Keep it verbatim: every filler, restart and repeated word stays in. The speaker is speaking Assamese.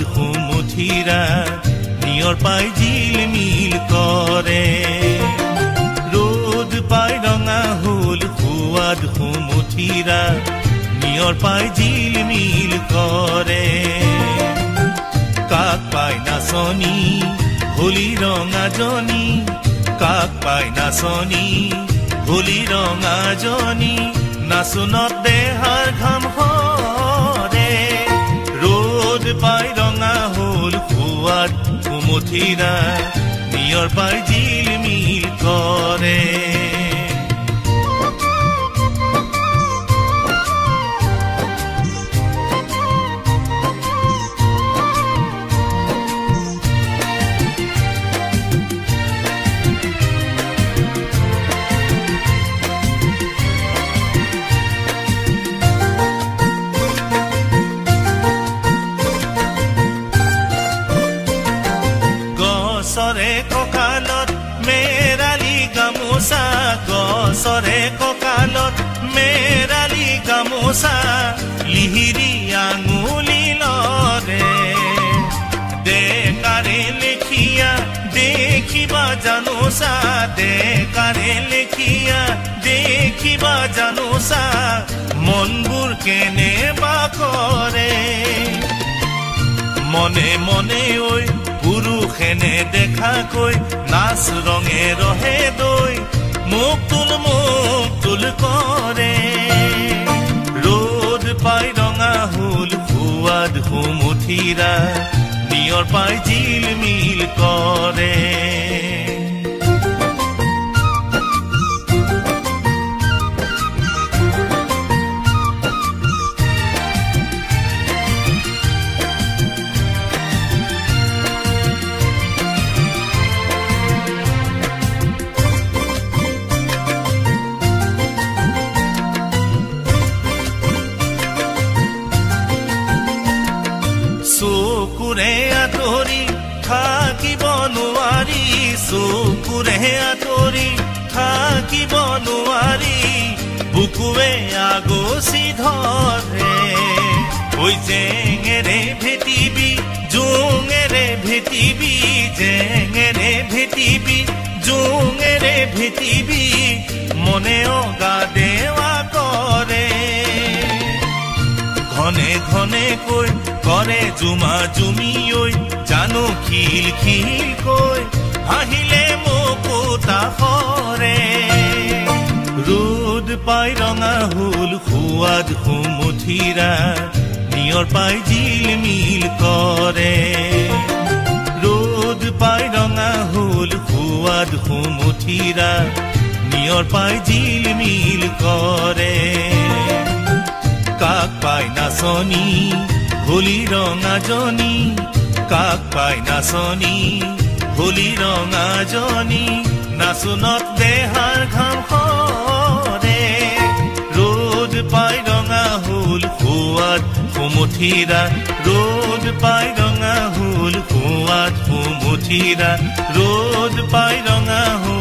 মধুমথিরা নিয়র পাই জিলমিল করে। রোদ পাই রঙা হল সুয়াদ সুমথিরা নিয়র পাই জিলমিল করে। কাক পাই নাচনী হোলি রঙা জনী, কাক পাই নাচনী হোলি রঙা জনী, নাচোনত দেহাৰ ঘাম হৰে। ৰ'দ পাই ৰঙা হল সুৱাদ সুমথিৰা নিয়ৰ পাই জিলমিল কৰে। কঁকালত মেৰালি গামোচা, গছৰে কঁকালত মেৰালি গামোচা, লিহিৰি আঙুলি লৰে। দেকাৰে লেখিয়া দেখিবা জানোচা, দেকাৰে লেখিয়া দেখিবা জানোচা, মনবোৰ কেনেবা কৰে। মনে মনে ঐ পুৰুষেনে দেখাকৈ নাচ ৰঙে ৰহে দৈ, মোক তুল মোক তুল কৰে। ৰ'দ পাই ৰঙা হল সুৱাদ সুমথিৰা নিয়ৰ পাই জিলমিল কৰে। চকুৰে আঁতৰি থাকিব নোৱাৰি, চকুৰে আঁতৰি থাকিব নোৱাৰি, বুকুৱে আগচি ধৰে। ঐ জেঙেৰে ভেটিবি জোঙেৰে ভেটিবি, জেঙেৰে ভেটিবি জোঙেৰে ভেটিবি, মনে অগা দেৱা কৰে। ঘনে ঘনে কৈ কৰে জুমা জুমিঐ, জানো খিল খিল কৈ হাঁহিলে মোকোতা সৰে। ৰ'দ পাই ৰঙা হল সুৱাদ সুমথিৰা নিয়ৰ পাই জিলমিল কৰে। ৰ'দ পাই ৰঙা হল সুৱাদ সুমথিৰা নিয়ৰ পাই জিলমিল কৰে। কাক পাই নাচনী হোলি ৰঙা জনী, কাক পাই নাচনী হোলি ৰঙা জনী, নাচোনত দেহাৰ ঘাম সৰে। ৰ'দ পাই ৰঙা হল সুৱাদ সুমথিৰা, ৰ'দ পাই ৰঙা হল সুৱাদ সুমথিৰা, ৰ'দ পাই ৰঙা হল